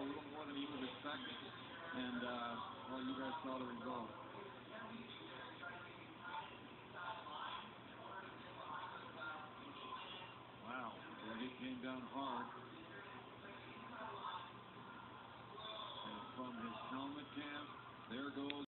a little more than he would expect, and well, you guys saw the result. Wow, well, he came down hard, and from his helmet cam, there goes.